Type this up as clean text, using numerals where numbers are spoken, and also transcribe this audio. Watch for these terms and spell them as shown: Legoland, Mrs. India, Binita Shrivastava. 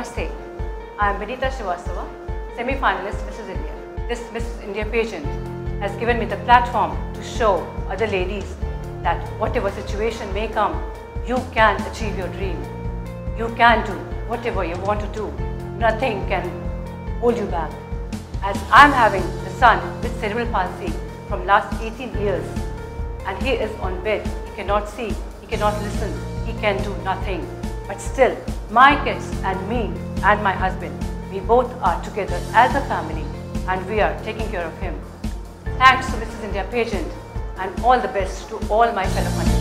Namaste. I am Binita Shrivastava, semi-finalist Mrs. India. This Mrs. India pageant has given me the platform to show other ladies that whatever situation may come, you can achieve your dream. You can do whatever you want to do. Nothing can hold you back. As I am having a son with cerebral palsy from last 18 years and he is on bed, he cannot see, he cannot listen, he can do nothing. But still, my kids and me and my husband, we both are together as a family and we are taking care of him. Thanks to Mrs. India pageant and all the best to all my fellow countrymen.